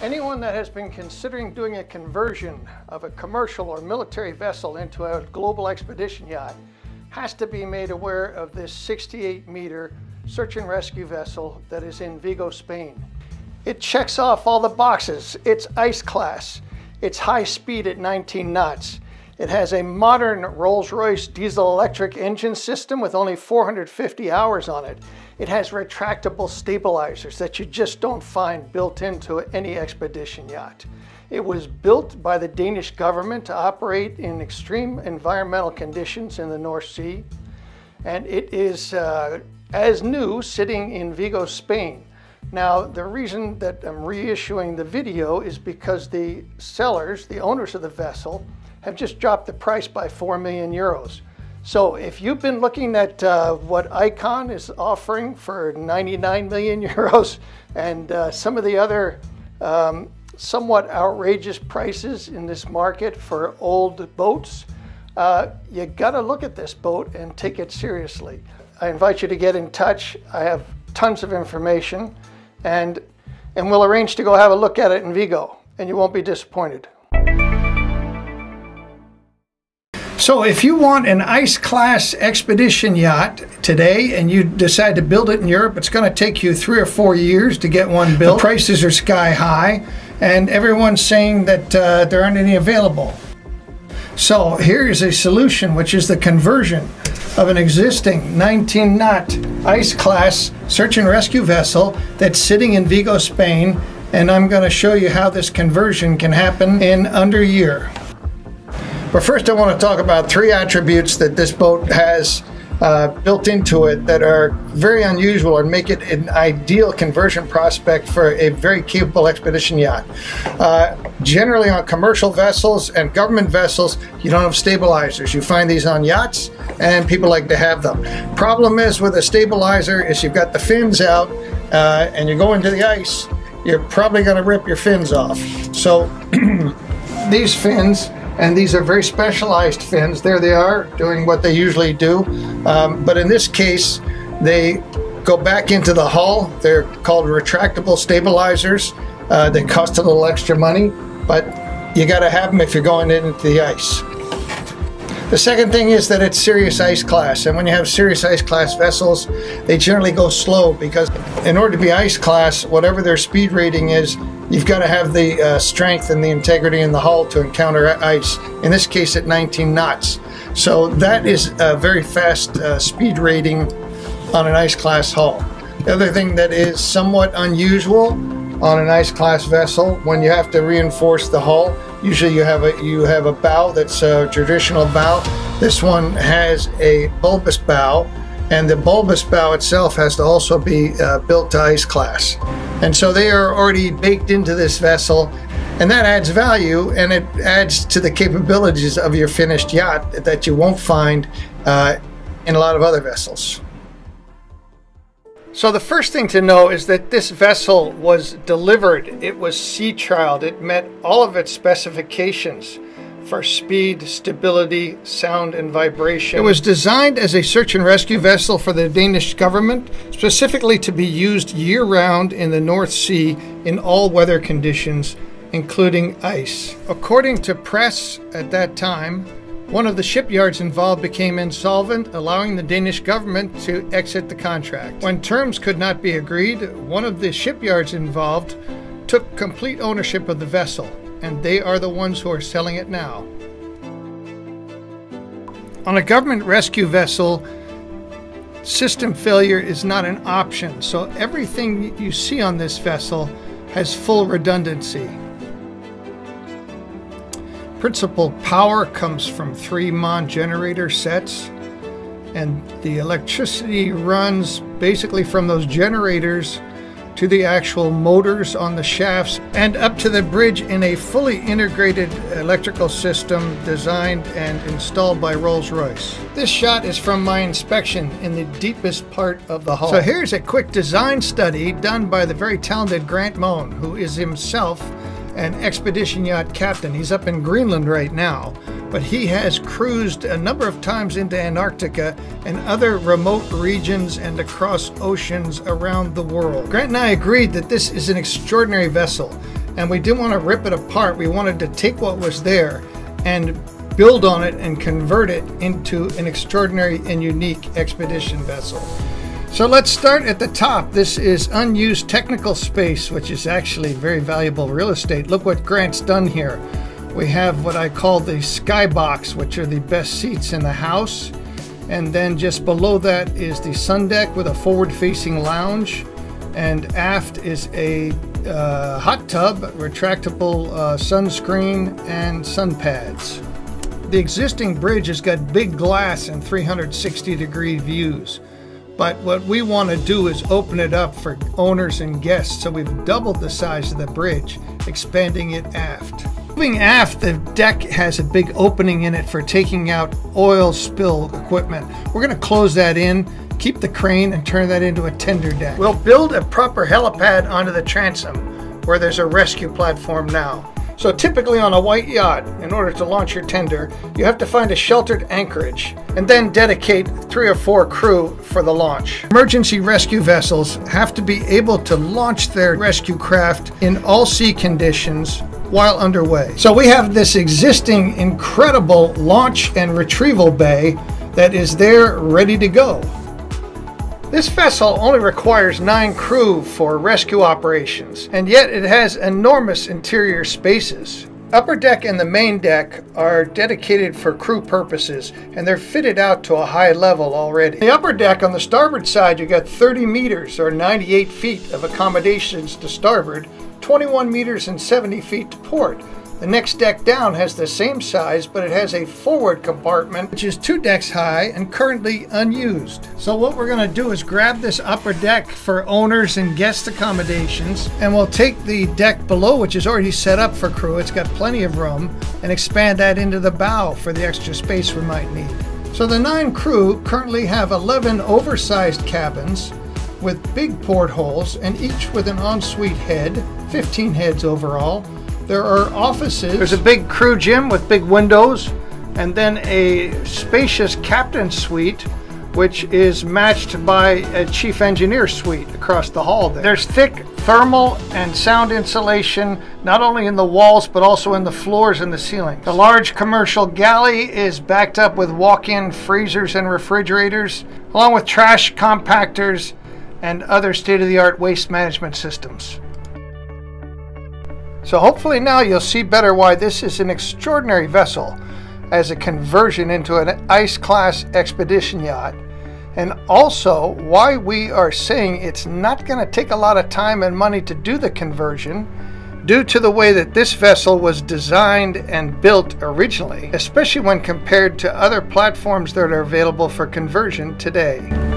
Anyone that has been considering doing a conversion of a commercial or military vessel into a global expedition yacht has to be made aware of this 68-meter search and rescue vessel that is in Vigo, Spain. It checks off all the boxes. It's ice class. It's high speed at 19 knots. It has a modern Rolls-Royce diesel-electric engine system with only 450 hours on it. It has retractable stabilizers that you just don't find built into any expedition yacht. It was built by the Danish government to operate in extreme environmental conditions in the North Sea. And it is as new, sitting in Vigo, Spain. Now, the reason that I'm reissuing the video is because the sellers, the owners of the vessel, have just dropped the price by 4 million euros. So if you've been looking at what ICON is offering for 99 million euros and some of the other somewhat outrageous prices in this market for old boats, you gotta look at this boat and take it seriously. I invite you to get in touch. I have tons of information and we'll arrange to go have a look at it in Vigo, and you won't be disappointed. So if you want an ice class expedition yacht today and you decide to build it in Europe, it's going to take you 3 or 4 years to get one built. The prices are sky high and everyone's saying that there aren't any available. So here is a solution, which is the conversion of an existing 19 knot ice class search and rescue vessel that's sitting in Vigo, Spain, and I'm going to show you how this conversion can happen in under a year. But first I want to talk about 3 attributes that this boat has built into it that are very unusual and make it an ideal conversion prospect for a very capable expedition yacht. Generally on commercial vessels and government vessels, you don't have stabilizers. You find these on yachts and people like to have them. Problem is with a stabilizer is you've got the fins out and you go into the ice, you're probably going to rip your fins off. So these fins, and these are very specialized fins. There they are, doing what they usually do. But in this case, they go back into the hull. They're called retractable stabilizers. They cost a little extra money, but you gotta have them if you're going into the ice. The second thing is that it's serious ice class, and when you have serious ice class vessels, they generally go slow because in order to be ice class, whatever their speed rating is, you've got to have the strength and the integrity in the hull to encounter ice, in this case at 19 knots. So that is a very fast speed rating on an ice class hull. The other thing that is somewhat unusual on an ice class vessel, when you have to reinforce the hull, usually you have a bow that's a traditional bow. This one has a bulbous bow, and the bulbous bow itself has to also be built to ice class. And so they are already baked into this vessel, and that adds value and it adds to the capabilities of your finished yacht that you won't find in a lot of other vessels. So the first thing to know is that this vessel was delivered. It was sea trialed. It met all of its specifications for speed, stability, sound, and vibration. It was designed as a search and rescue vessel for the Danish government, specifically to be used year-round in the North Sea in all weather conditions, including ice. According to press at that time, one of the shipyards involved became insolvent, allowing the Danish government to exit the contract. When terms could not be agreed, one of the shipyards involved took complete ownership of the vessel, and they are the ones who are selling it now. On a government rescue vessel, system failure is not an option, so everything you see on this vessel has full redundancy. Principal power comes from 3 MAN generator sets, and the electricity runs basically from those generators to the actual motors on the shafts and up to the bridge in a fully integrated electrical system designed and installed by Rolls-Royce. This shot is from my inspection in the deepest part of the hull. So here's a quick design study done by the very talented Grant Moan, who is himself an expedition yacht captain. He's up in Greenland right now, but he has cruised a number of times into Antarctica and other remote regions and across oceans around the world. Grant and I agreed that this is an extraordinary vessel, and we didn't want to rip it apart. We wanted to take what was there and build on it and convert it into an extraordinary and unique expedition vessel. So let's start at the top. This is unused technical space, which is actually very valuable real estate. Look what Grant's done here. We have what I call the skybox, which are the best seats in the house. And then just below that is the sun deck with a forward-facing lounge. And aft is a hot tub, retractable sunscreen, and sun pads. The existing bridge has got big glass and 360-degree views. But what we want to do is open it up for owners and guests. So we've doubled the size of the bridge, expanding it aft. Moving aft, the deck has a big opening in it for taking out oil spill equipment. We're going to close that in, keep the crane, and turn that into a tender deck. We'll build a proper helipad onto the transom where there's a rescue platform now. So typically on a white yacht, in order to launch your tender, you have to find a sheltered anchorage and then dedicate 3 or 4 crew for the launch. Emergency rescue vessels have to be able to launch their rescue craft in all sea conditions while underway. So we have this existing incredible launch and retrieval bay that is there ready to go. This vessel only requires 9 crew for rescue operations, and yet it has enormous interior spaces. Upper deck and the main deck are dedicated for crew purposes, and they're fitted out to a high level already. The upper deck on the starboard side, you got 30 meters or 98 feet of accommodations to starboard, 21 meters and 70 feet to port. The next deck down has the same size, but it has a forward compartment, which is 2 decks high and currently unused. So what we're going to do is grab this upper deck for owners and guest accommodations, and we'll take the deck below, which is already set up for crew. It's got plenty of room, and expand that into the bow for the extra space we might need. So the 9 crew currently have 11 oversized cabins with big portholes, and each with an ensuite head, 15 heads overall. There are offices. There's a big crew gym with big windows, and then a spacious captain's suite, which is matched by a chief engineer suite across the hall there. There's thick thermal and sound insulation, not only in the walls, but also in the floors and the ceilings. The large commercial galley is backed up with walk-in freezers and refrigerators, along with trash compactors and other state-of-the-art waste management systems. So hopefully now you'll see better why this is an extraordinary vessel as a conversion into an ice-class expedition yacht, and also why we are saying it's not going to take a lot of time and money to do the conversion due to the way that this vessel was designed and built originally, especially when compared to other platforms that are available for conversion today.